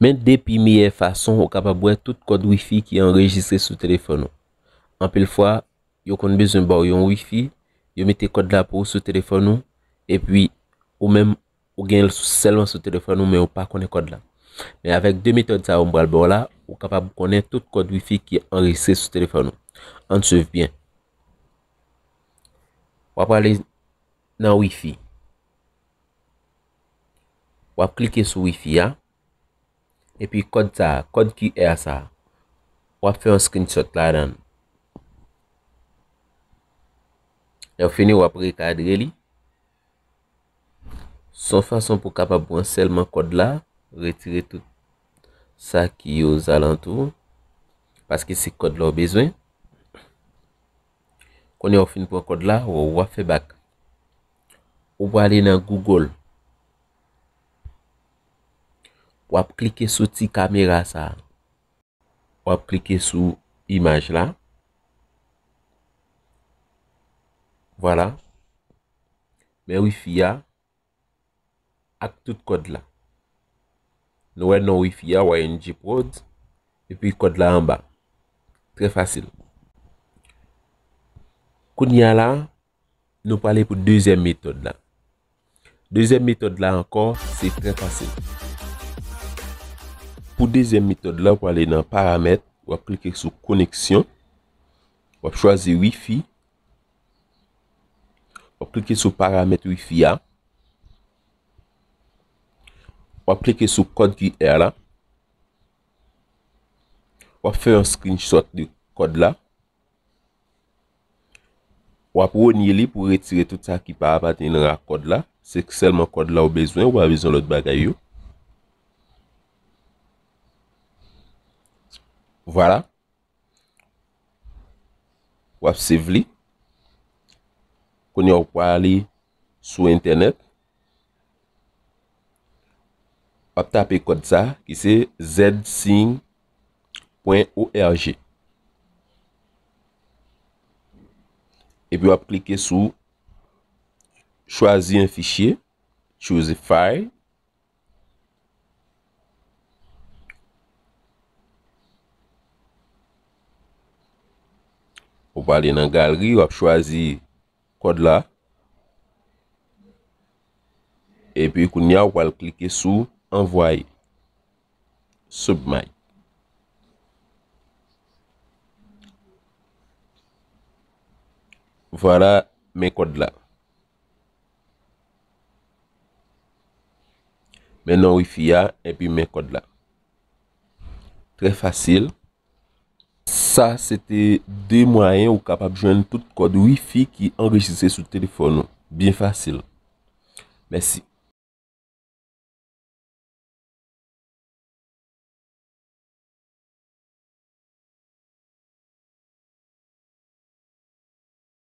Mais depuis meilleure façon, on capable voir tout code wifi qui est enregistré sur téléphone. En pile fois, yo kon besoin ba yon wifi, yo mettez code là pour sur téléphone et puis ou même ou gagne seulement sur téléphone mais ou pas connaît code là. Mais avec deux méthodes ça on va le voir là, on capable connaître tout code wifi qui est enregistré sur téléphone. On suit bien. On va aller dans wifi. On va cliquer sur wifi là. Et puis code ça, code qui est ça. On va faire un screenshot là-dedans. Et on finit, on va recadrer. Son façon pour capable prendre seulement code là, retirer tout ça qui est aux alentours parce que c'est code là besoin. Quand on finit pour code là, on va faire back. On va aller dans Google. On va cliquer sur cette caméra ça. On va cliquer sur image là. Voilà. Mais wifi a avec tout code là. Nous avons wifi a YMJ PRODZ et puis code là en bas. Très facile. Kounya là, nous parler pour deuxième méthode là. Deuxième méthode là encore, c'est très facile. Pour deuxième méthode là, pour aller dans paramètres, on va cliquer sur connexion, on va choisir wifi, on va cliquer sur paramètres wifi là, on va cliquer sur code QR là, on va faire un screenshot du code là, on va prendre pour retirer tout ça qui pas appartient à ce code là, c'est seulement code là au besoin, on va besoin l'autre bagaille. Voilà. Ou save li. Qu'on yon pou aller sur internet. Ou taper code ça qui c'est zsing.org. Et puis ou cliquer sur choisir un fichier, choose a file. On va aller dans la galerie, on va choisir code là. Et puis, on va cliquer sur envoyer. Submit. Voilà mes codes là. Maintenant, wifi a et puis mes codes là. Très facile. Ça, c'était deux moyens ou capable de joindre tout code wifi qui enregistré sur téléphone. Bien facile. Merci.